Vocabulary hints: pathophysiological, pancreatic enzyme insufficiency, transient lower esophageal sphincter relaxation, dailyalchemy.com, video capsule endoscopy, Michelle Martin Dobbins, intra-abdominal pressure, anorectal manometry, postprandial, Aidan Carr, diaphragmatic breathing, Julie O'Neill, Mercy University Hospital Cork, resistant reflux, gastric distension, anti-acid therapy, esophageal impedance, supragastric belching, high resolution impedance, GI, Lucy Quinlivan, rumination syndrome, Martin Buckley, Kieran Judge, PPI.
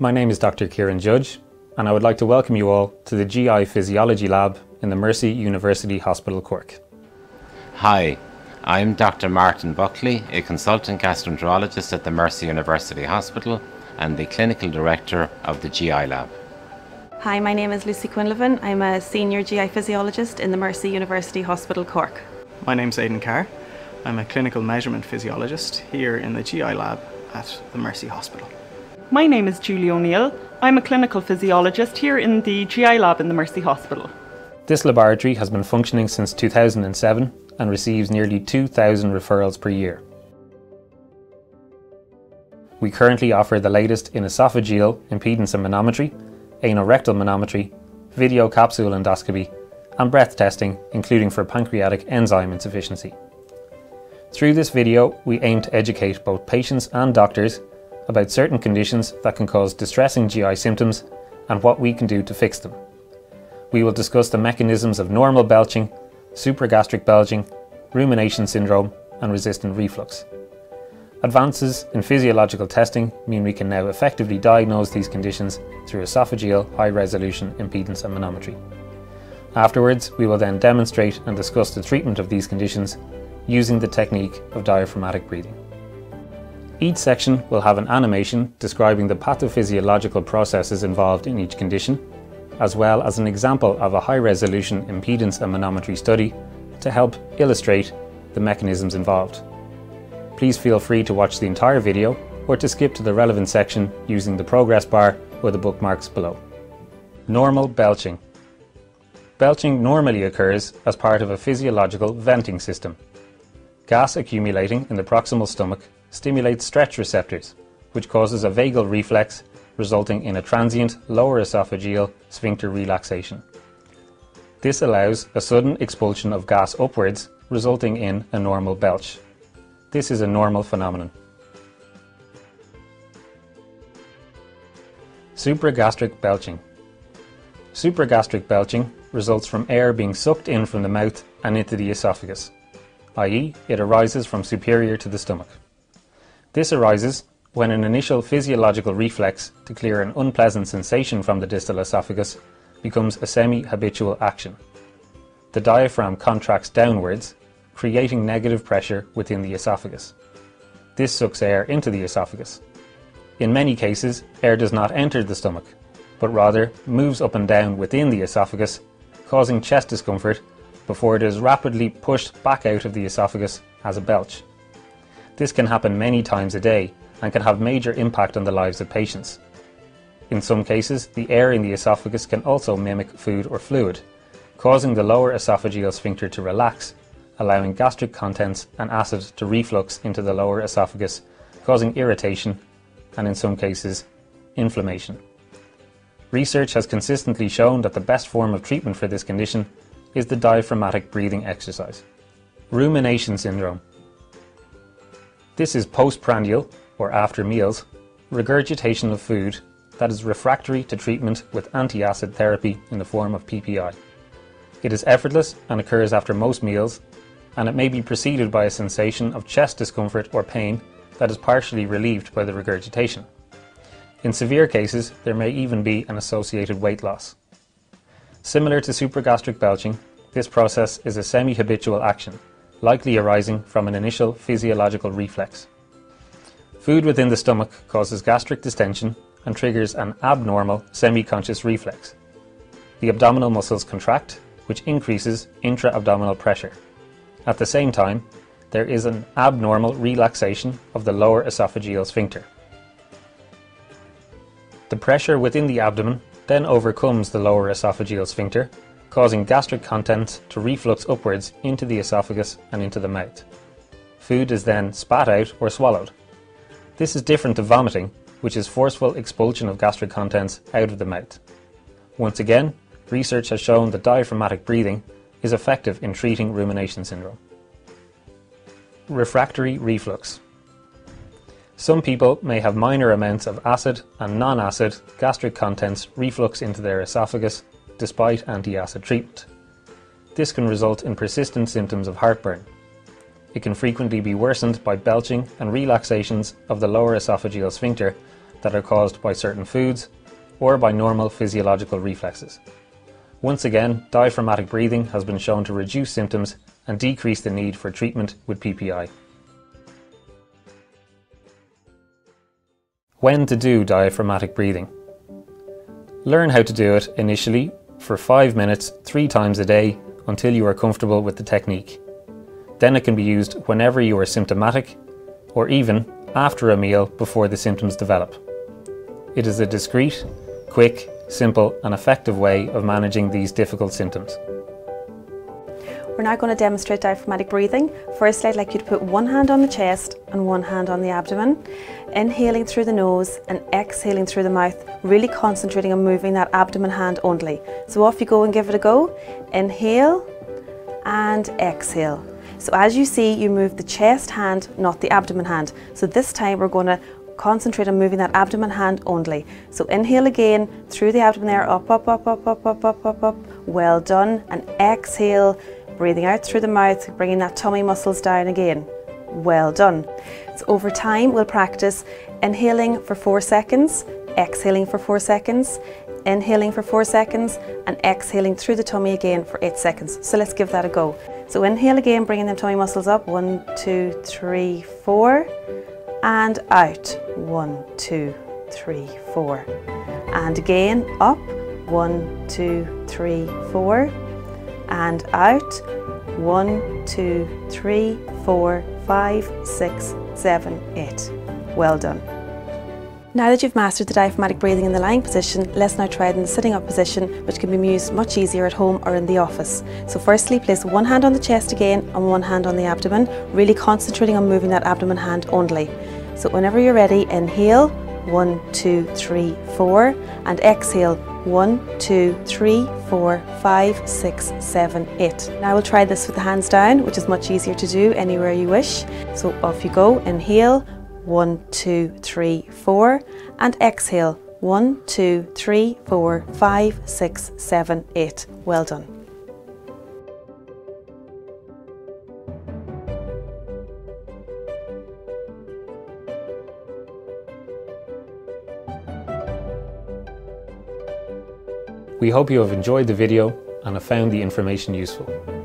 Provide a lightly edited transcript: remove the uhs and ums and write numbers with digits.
My name is Dr. Kieran Judge, and I would like to welcome you all to the GI Physiology Lab in the Mercy University Hospital Cork. Hi, I'm Dr. Martin Buckley, a consultant gastroenterologist at the Mercy University Hospital and the clinical director of the GI Lab. Hi, my name is Lucy Quinlivan. I'm a senior GI physiologist in the Mercy University Hospital Cork. My name's Aidan Carr. I'm a clinical measurement physiologist here in the GI Lab at the Mercy Hospital. My name is Julie O'Neill. I'm a clinical physiologist here in the GI Lab in the Mercy Hospital. This laboratory has been functioning since 2007 and receives nearly 2,000 referrals per year. We currently offer the latest in esophageal impedance and manometry, anorectal manometry, video capsule endoscopy, and breath testing, including for pancreatic enzyme insufficiency. Through this video, we aim to educate both patients and doctors about certain conditions that can cause distressing GI symptoms and what we can do to fix them. We will discuss the mechanisms of normal belching, supragastric belching, rumination syndrome, and resistant reflux. Advances in physiological testing mean we can now effectively diagnose these conditions through esophageal high resolution impedance and manometry. Afterwards, we will then demonstrate and discuss the treatment of these conditions using the technique of diaphragmatic breathing. Each section will have an animation describing the pathophysiological processes involved in each condition, as well as an example of a high-resolution impedance and manometry study to help illustrate the mechanisms involved. Please feel free to watch the entire video or to skip to the relevant section using the progress bar or the bookmarks below. Normal belching. Belching normally occurs as part of a physiological venting system. Gas accumulating in the proximal stomach stimulates stretch receptors, which causes a vagal reflex resulting in a transient lower esophageal sphincter relaxation. This allows a sudden expulsion of gas upwards, resulting in a normal belch. This is a normal phenomenon. Supragastric belching. Supragastric belching results from air being sucked in from the mouth and into the esophagus, i.e., it arises from superior to the stomach. This arises when an initial physiological reflex to clear an unpleasant sensation from the distal esophagus becomes a semi-habitual action. The diaphragm contracts downwards, creating negative pressure within the esophagus. This sucks air into the esophagus. In many cases, air does not enter the stomach, but rather moves up and down within the esophagus, causing chest discomfort before it is rapidly pushed back out of the esophagus as a belch. This can happen many times a day and can have major impact on the lives of patients. In some cases, the air in the esophagus can also mimic food or fluid, causing the lower esophageal sphincter to relax, allowing gastric contents and acid to reflux into the lower esophagus, causing irritation and, in some cases, inflammation. Research has consistently shown that the best form of treatment for this condition is the diaphragmatic breathing exercise. Rumination syndrome. This is postprandial, or after meals, regurgitation of food that is refractory to treatment with anti-acid therapy in the form of PPI. It is effortless and occurs after most meals, and it may be preceded by a sensation of chest discomfort or pain that is partially relieved by the regurgitation. In severe cases, there may even be an associated weight loss. Similar to supragastric belching, this process is a semi-habitual action, likely arising from an initial physiological reflex. Food within the stomach causes gastric distension and triggers an abnormal semi-conscious reflex. The abdominal muscles contract, which increases intra-abdominal pressure. At the same time, there is an abnormal relaxation of the lower esophageal sphincter. The pressure within the abdomen then overcomes the lower esophageal sphincter, causing gastric contents to reflux upwards into the esophagus and into the mouth. Food is then spat out or swallowed. This is different to vomiting, which is forceful expulsion of gastric contents out of the mouth. Once again, research has shown that diaphragmatic breathing is effective in treating rumination syndrome. Refractory reflux. Some people may have minor amounts of acid and non-acid gastric contents reflux into their esophagus despite anti-acid treatment. This can result in persistent symptoms of heartburn. It can frequently be worsened by belching and relaxations of the lower esophageal sphincter that are caused by certain foods or by normal physiological reflexes. Once again, diaphragmatic breathing has been shown to reduce symptoms and decrease the need for treatment with PPI. When to do diaphragmatic breathing. Learn how to do it initially for 5 minutes 3 times a day until you are comfortable with the technique. Then it can be used whenever you are symptomatic or even after a meal before the symptoms develop. It is a discreet, quick, simple and effective way of managing these difficult symptoms. We're now going to demonstrate diaphragmatic breathing. Firstly, I'd like you to put one hand on the chest and one hand on the abdomen, inhaling through the nose and exhaling through the mouth, really concentrating on moving that abdomen hand only. So off you go and give it a go. Inhale and exhale. So as you see, you move the chest hand, not the abdomen hand. So this time we're going to concentrate on moving that abdomen hand only. So inhale again through the abdomen there, up, up, up, up, up, up, up, up, up. Well done. And exhale, breathing out through the mouth, bringing that tummy muscles down again. Well done. So over time we'll practice inhaling for 4 seconds, exhaling for 4 seconds, inhaling for 4 seconds and exhaling through the tummy again for 8 seconds. So let's give that a go. So inhale again, bringing them tummy muscles up, 1, 2, 3, 4 and out, 1, 2, 3, 4 and again up, 1, 2, 3, 4 and out, 1, 2, 3, 4, 5, 6, 7, 8. Well done. Now that you've mastered the diaphragmatic breathing in the lying position, let's now try it in the sitting up position, which can be used much easier at home or in the office. So firstly, place one hand on the chest again and one hand on the abdomen, really concentrating on moving that abdomen hand only. So whenever you're ready, inhale, 1, 2, 3, 4 and exhale, 1, 2, 3, 4, 5, 6, 7, 8. Now we'll try this with the hands down, which is much easier to do anywhere you wish. So off you go, inhale, 1, 2, 3, 4 and exhale, 1, 2, 3, 4, 5, 6, 7, 8. Well done. We hope you have enjoyed the video and have found the information useful.